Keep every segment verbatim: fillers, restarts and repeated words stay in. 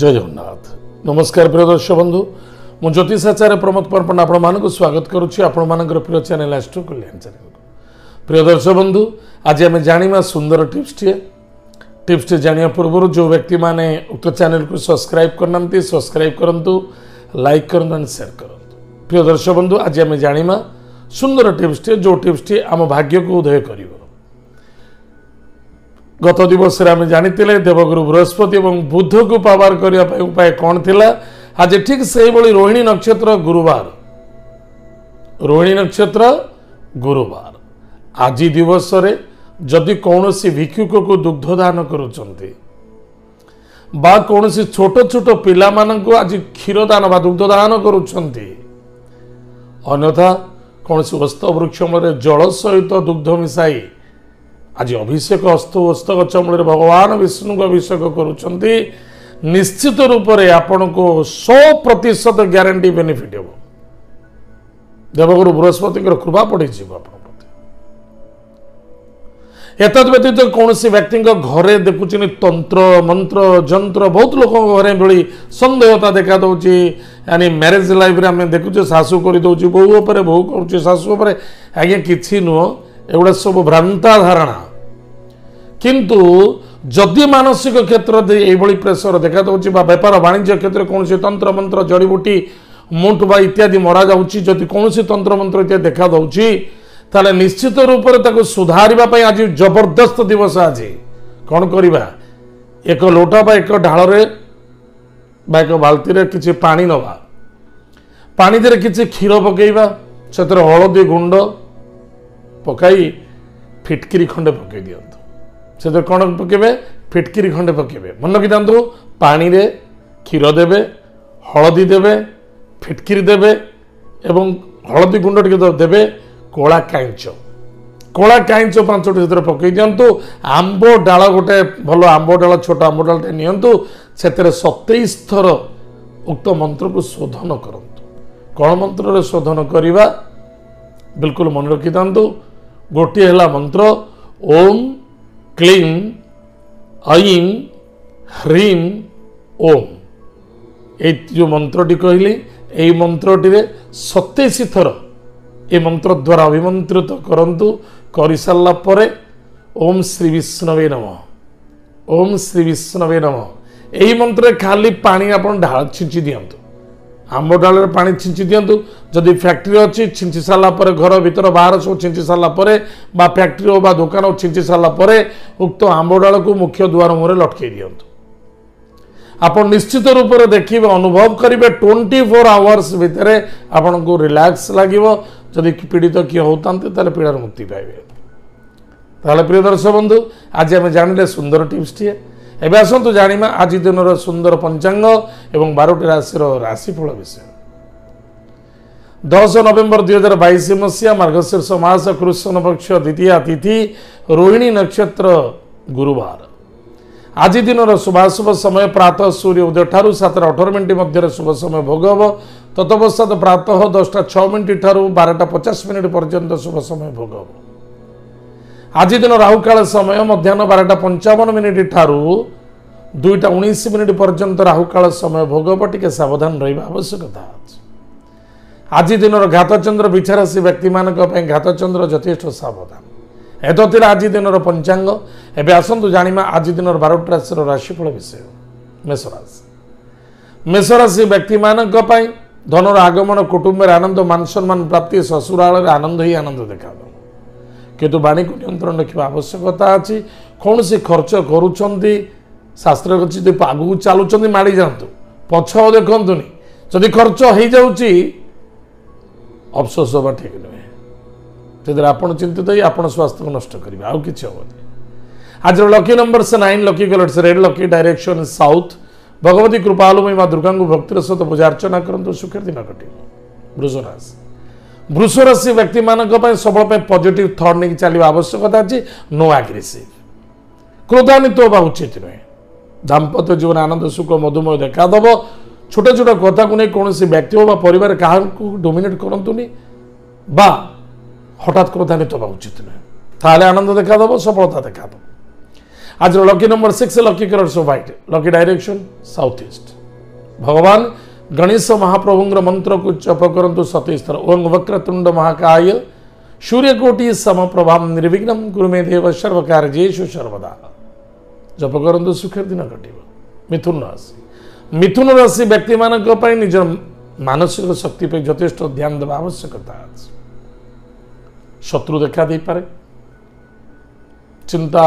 जय जगन्नाथ। नमस्कार प्रिय दर्शक बंधु, मु ज्योतिषाचार्य प्रमोद पर्पण आपको स्वागत करुच्ची आपर प्रिय चैनल एस्ट्रो कल्याण चैनल। प्रिय दर्शक बंधु, आज आम जाना सुंदर टीप्सटे टीप्सटे जाना पूर्व जो व्यक्ति मैंने उक्त चैनल को सब्सक्राइब करना सब्सक्राइब करूँ, लाइक करूँ, सेयार करूँ। प्रिय दर्शक बंधु, आज आम जाना सुंदर टीप्सटे जो टीप्सटे आम भाग्य को उदय कर। गत दिवस आम जानी देवगुरु बृहस्पति और बुध को पावर करने उपाय कौन थी। आज ठीक से रोहिणी नक्षत्र गुरुवार, रोहिणी नक्षत्र गुरुवार आज दिवस रे जदि कौन सी भिक्षुक को दुग्ध दान करुँचंती बा कौन सी छोट छोट पिला मानंकु आज क्षीर दान बा दुग्ध दान करुँचंती, अन्यथा कौन सी अस्त वृक्ष मूल जल सहित दुग्ध मिसाई आज अभिषेक अस्तु अस्त गच मूल भगवान विष्णु को अभिषेक करुँचंती, निश्चित रूप से आपको सौ प्रतिशत ग्यारंटी बेनिफिट हो। देवगुरु बृहस्पति कृपा पड़ी प्रति। एतद् व्यतीत कौन सी व्यक्ति घरे देखुं तंत्र मंत्र जंत्र बहुत लोग घरे भी संदेहता देखा दूसरी, यानी मैरिज लाइफ आम देखुचे सासू कर दूसरी बो उपर बो कर सासू उपर, आज्ञा कि नुह एगुड़ा सब भ्रांता धारणा। किंतु जदि मानसिक क्षेत्र ये प्रेसर देखा दूसरी व्यापार वाणिज्य क्षेत्र कौन से तंत्र मंत्र जड़ीबूटी मुंट बा इत्यादि मरा जाऊँगी, जदि कौन से तंत्र मंत्र इत्यादि देखा दूसरी ताले निश्चित रूप से सुधारने आज जबरदस्त दिवस। आज कौन करवा एक लोटा बा एक ढाल एक बाल्टी किसी पा नवा, पानी दे किसी क्षीर पकईवा, से हलदी गुंड पकई फिटकिरी खंडे पकई दियंतु, से कौन पकेबे फिटकिरी खंडे पकेबे। मन रखी था पानी रे क्षीर देवे, हलदी देवे, फिटकिरी देवे एवं हलदी गुंड टिके देवे, कोला कांच कोला कांच पांचटी से पकई दियंतु, आंब डाल गोटे भल आंब डाल छोट आंब डालटे नियंतु, से सतैश थर उक्त मंत्र को शोधन करंतु। कौन मंत्र शोधन करवा बिल्कुल मन रखी था, गोटे है मंत्र ओम क्लीम ऐं ह्रीम ओम। ये जो मंत्रटी कहली यही मंत्रटी सतैश थर ये मंत्र द्वारा अभिमंत्रित करंतु। कर सारा पर ओम श्री विष्णवे नमः, ओम श्री विष्णवे नमः। यही मंत्र खाली पानी आपन ढाल छिंची दियंतु, आंब डाल पा छिंची दियंतु। जदि फैक्ट्री अच्छी छिंची सारा पर, घर भीतर बाहर सब छिंची सारा पर, फैक्ट्री हो दुकान छिंची सारा पर उक्त आंब डाल को मुख्य द्वार मुहर लटकई दियंतु। आप निश्चित रूप से देखिए अनुभव करेंगे ट्वेंटी फोर आवर्स भितर आपन को रिलैक्स लगे, जदि पीड़ित किए होता पीड़ार मुक्ति पाइबे। ताले प्रिय दर्शक बंधु, आज आम जानिले सुंदर टिप्सटी। एवं आसतु जाना आज दिन सुंदर पंचांग एवं बारोटी राशि राशिफल विषय। दस नवेम्बर दुई हजार बाईस मसीहा मार्गशीर्ष मास कृष्ण पक्ष द्वितीय तिथि रोहिणी नक्षत्र गुरुवार। आज दिन शुभाशुभ समय प्रातः सूर्य उदय ठारू सातटा अठार मिनट मध्य शुभ समय भोग हम, तत्पश्चात प्रातः दसटा छः मिनट ठारू बारटा पचास मिनट पर्यंत शुभ समय भोग हम। आज दिन राहुकाल समय मध्याह्न बारटा पंचावन मिनिट ठारू दुईटा उन्नीस मिनिट पर्यंत राहुकाल समय भोग हम, टिके सावधान रहिबा आवश्यकता। आज दिन घातचंद्र विचारासी व्यक्ति मान घातचंद्र यथेष्ट सावधान। एतथिर आज दिन पंचांग। एबे आसंतु जानिमा आज दिन बारोटी राशि राशिफल विषय। मेष राशि, मेष राशि व्यक्ति मान धनर आगमन, कुटुंब आनंद, मान सम्मान प्राप्ति, ससुराल आनंद ही आनंद देखा, किंतु वाणी को नियंत्रण रखा आवश्यकता अच्छी। कौन से खर्च करुँच शास्त्र आगू चलुँच माड़ी जातु पछ देखुनि, जदि खर्च हो जाऊँगी अफसोस होगा ठीक नुहे, से आप चिंतित ही आप स्वास्थ्य को नष्ट करेंगे आउ कि हेनी। आज लकी नंबर से नाइन, लकी कलर से red, lucky direction south. Bhagwati कृपालुमयी माँ दुर्गा को भक्तिर सहित पूजा अर्चना करूँ, सुखर दिन कटो। वृष राशि, वृष राशि व्यक्ति माना सबल पॉजिटिव थॉट नहीं चलने आवश्यकता अच्छी। नो एग्रेसिव, क्रोधान्वित होगा उचित नुहे। दाम्पत्य जीवन आनंद सुख मधुमेह देखादेव। छोट छोट कथा को नहीं कौन व्यक्ति हो पर क्या डोमिनेट करतुनि बा हठात क्रोधान्वित होगा उचित नुहे, आनंद देखादेव, सफलता देखादेव। आज lucky number six lucky colour सो white lucky direction south east. भगवान गणेश महाप्रभुंग्र मंत्र को जप करंतु सतीस्तर ओं वक्रतुंड महाकाय सूर्यकोटि समप्रभाम निर्विघ्नं कुरु मे देव सर्व कार्येषु सर्वदा जप करंतु सुखेर दिन कटिबो। मिथुन राशि मिथुन राशि व्यक्ति मानक पय निज मानसिक शक्ति पे यथेष्ट ध्यान देवा आवश्यकता। शत्रु देखा दे पारे, चिंता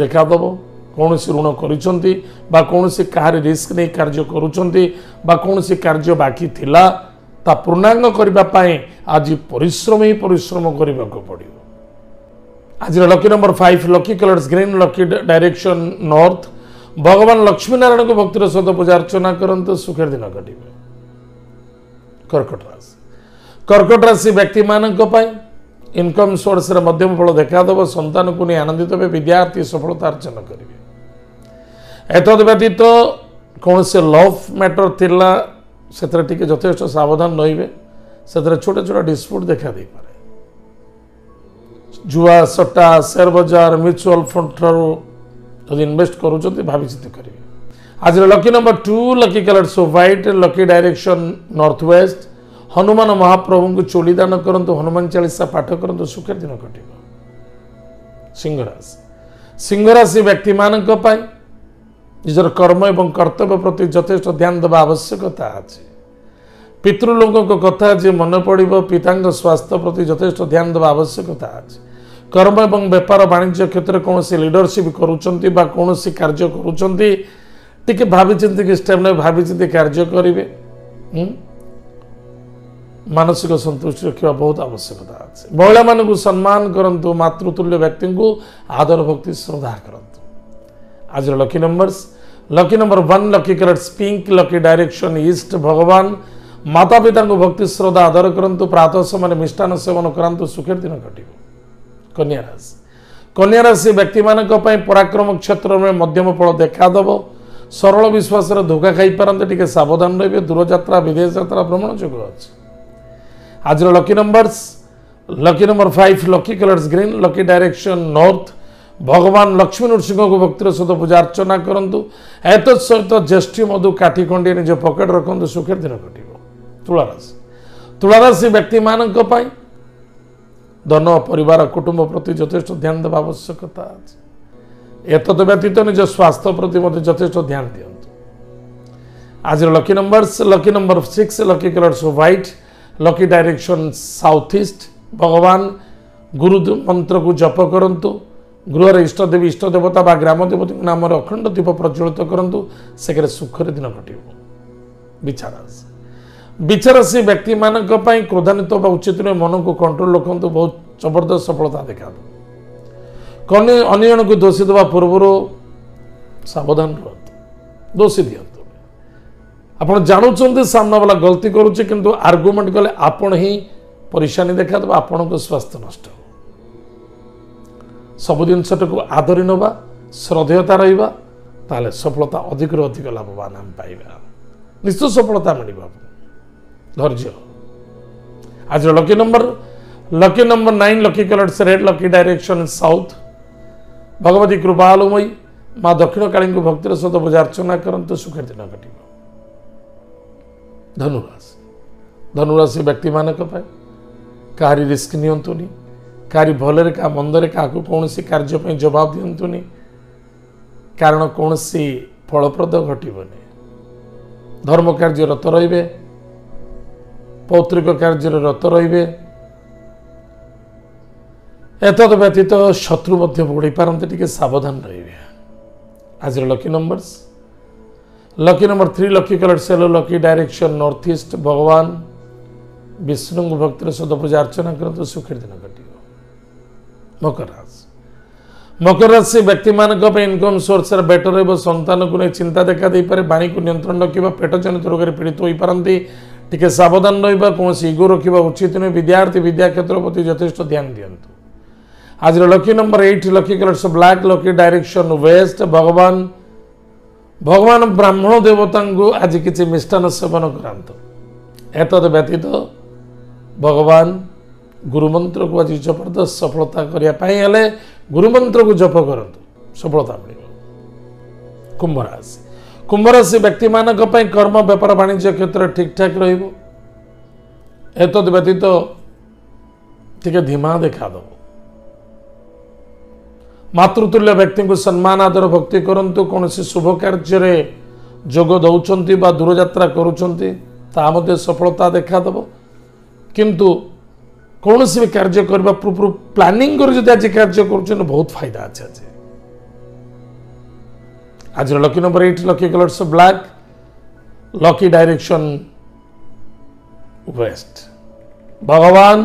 देखा देव, कौन से ऋण करिसंती बा कौन से कार्य रिस्क नहीं कार्य करुचंती बा कौन से कार्य बाकी थिला ता पूर्णांग करबा पाए आज परिश्रम ही परिश्रम करने को पड़ो। आज lucky number five lucky colours green lucky direction north. भगवान लक्ष्मीनारायण को भक्तिर सहित पूजा अर्चना करते सुखेर दिन कटे। कर्कट राशि कर्कट राशि व्यक्ति मानक इनकम सोर्स रे मध्यम फल देखादेव, संतान को नहीं आनंदित हे, विद्यार्थी सफलता अर्जन करेंगे। एतद व्यतीत कौन से लव मैटर थिला सेतरे टिके यथेष्ट सावधान रहिबे, सेतरे छोटा छोटा डिस्प्यूट देखा दे पारे। जुआ सट्टा शेयर बाजार म्यूचुअल फंड रो यदि इन्वेस्ट करूँगी भावी चिंत करेंगे। आज lucky number two lucky colour सो white lucky direction north west. Hanuman महाप्रभु को चोली दान करंतु, हनुमान चालीसा पाठ करंतु सुखेर दिन कटिबो। सिंह राशि सिंह राशि व्यक्ति मानक पय निजर कर्म एवं कर्तव्य प्रति यथेष्ट ध्यान देवा आवश्यकता अछि। पितृलोकों को कथा जे मन पड़िबो, पितांग स्वास्थ्य प्रति यथेष्ट ध्यान देवा आवश्यकता अछि। कर्म एवं व्यापार वाणिज्य क्षेत्र कौन से लीडरशिप करुँचंती बा कौन से कार्य करुँचंती टिके भावी चिंत कि स्टेप ने भावी चिंत कार्य करिवे। मानसिक संतुष्टि रखा बहुत आवश्यकता अच्छे। महिला मानू सम्मान करंतु, मातृतुल्य व्यक्ति को आदर भक्ति श्रद्धा करंतु। आज lucky numbers lucky number one lucky colours pink lucky direction east. भगवान माता पिता को भक्ति श्रद्धा आदर करंतु, प्रातः समय मिष्टान सेवन करंतु सुखेर दिन कटिबो। कन्या राशि कन्या राशि व्यक्ति मानक पराक्रम क्षेत्र में मध्यम फल देखादेव, सरल विश्वास धोखा खाई पारंते टिके सावधान रहिबे, दूर यात्रा विदेश यात्रा भ्रमण जोग अछि। आज lucky numbers lucky number five lucky colours green lucky direction north. भगवान लक्ष्मी नृसिंह को भक्तिर सहित पूजा अर्चना करंतु, एत सहित ज्येष्ठी मधु काठी खंडी निज पकेट रखंतु सुखेर दिन कटिबो। तुला राशि तुला राशि व्यक्ति मानक धन परिवार कुटुंब प्रति यथेष्ट ध्यान देवा आवश्यकता अछि। एतद व्यतीत निज स्वास्थ्य प्रति मध्य यथेष्ट ध्यान दियंतु। आज lucky numbers lucky number six lucky colours white lucky direction south east. भगवान गुरु मंत्र को जप करंतु, गृह रे इष्ट देवी इष्ट देवता बा ग्राम देवती नाम रे अखंड दीप प्रज्वलित करंतु, सेकर सुखर दिन कटिबो। बिचारास विचारसी व्यक्ति मानक पय क्रोधान्वित बा उचित नुहे, मन को कंट्रोल रखु, बहुत जबरदस्त सफलता देखा। कने अन्य जन को दोषी देवा पूर्वर सावधान रहतु, दोषी दियंतु। आपण जानुचंती सामना वाला गलती करुचे किंतु आर्गुमेंट कले आपण ही परेशानी देखा देव, आपण को स्वास्थ्य नष्ट हो। सब जिनसटू आदरी नवा श्रद्धेयता रहिबा ताले सफलता अधिक रु अधिक लाभवान हम पाइबा, निश्चित सफलता मिलिबा। धैर्य। आज lucky number lucky number nine lucky colours red lucky direction south. Bhagwati कृपालुमयी माँ दक्षिण काली को भक्तिर सहित पूजा अर्चना करते सुखेर दिन कटिबो। धनुराशि धनुराशि व्यक्ति मानक काहारी रिस्क नियंतुनी, काहारी भलरे का मंदरे का कौन से कार्य पे जवाब दियंतुनी, कारण कौन से फलप्रद घटबनी। धर्म कार्य रत रहिबे, पौत्रिक कार्य रत रहिबे। एतद व्यतीत शत्रु मध्य बढ़ी पारंते टिके सावधान रहिबे। आज lucky numbers lucky number three lucky colour yellow lucky direction north east. भगवान विष्णु भक्तिर सहित पूजा अर्चना करते सुखेर दिन कटिबो। मकर राशि मकर राशि व्यक्ति मानक इनकम सोर्स बेटर रहिबो, संतान को नहीं चिंता देखा दे पारे, वाणी को नियंत्रण रखा, पेट जनित रोग में पीड़ित हो पारंती टिके सावधान रहिबा, कौन से इगो रखा उचित नुहे, विद्यार्थी विद्या क्षेत्र प्रति यथेष्ट ध्यान दियंतु। आज lucky number eight lucky colours black lucky direction west. भगवान भगवान ब्राह्मण देवता को आज किसी मिष्टान सेवन करांतु। एतद व्यतीत भगवान गुरुमंत्र को आज जबरदस्त सफलता करने गुरुमंत्र को जप करंतु। सफलता मिल। कुंभ राशि कुंभ राशि व्यक्ति मान कर्म व्यापार वाणिज्य क्षेत्र ठीक ठाक रत व्यतीत टे धीमा देखादेव। मातृतुल्य व्यक्ति को सम्मान आदर भक्ति करंतु, कौन शुभ कार्य जोग दौरान बा दूर यात्रा करुँच सफलता देखादेव। किंतु कौन भी कार्य करने पूर्व प्लानिंग कर आज कार्य कर बहुत फायदा अच्छे। आज आज lucky number eight, lucky colours black, lucky direction west. भगवान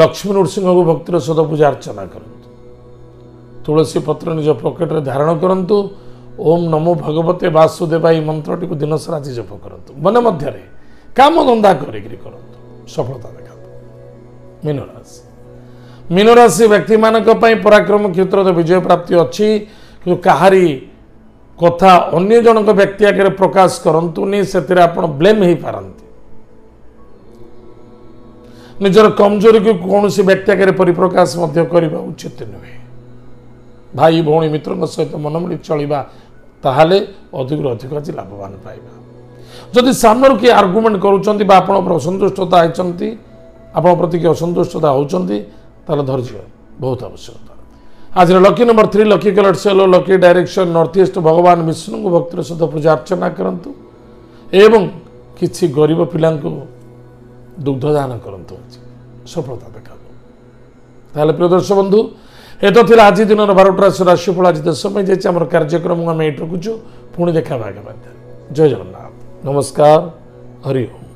लक्ष्मी नृसिंह को भक्तिर सदा पूजा अर्चना करंतु, तुलसी पत्र निज पकेट रे धारण करंतु, ओम नमो भगवते वासुदेवाय मंत्रटी को दिन सारा जप करंतु, मन मध्य रे काम धंदा करिकरी करंतु, सफलता देखाबो। मीन राशि मीन राशि व्यक्ति मानक पई पराक्रम क्षेत्र रे विजय प्राप्ति अछि, कि कहारी कथा अन्य जनक व्यक्ति आगे प्रकाश करंतुनी, से आप ब्लेम हो पारती। निजर कमजोरी को कौन सी व्यक्ति आगे परिप्रकाश करने उचित नुहे। भाई भौणी मित्रों सहित मनमिली चलवा, ताहले अधिक अधिक आज लाभवान पाइबा। जदि सामने किए आर्गुमेंट करुँच असंतुष्टता होती, आपण प्रति किए असंतुष्टता होती, धैर्य बहुत आवश्यकता। आज lucky number three, lucky colours yellow, lucky direction north east. भगवान विष्णु को भक्तिर सहित पूजा अर्चना करंतु एवं किसी गरीब पिला दुग्धदान करंतु, सफलता देखा। प्रिय दर्शक बंधु, ये तो थी आज दिन बारोटा राशिफल। आज देश में जाइए आम कार्यक्रम आम ये रखुचु, पुणी देखा आगे। जय जगन्नाथ, नमस्कार, हरिओम।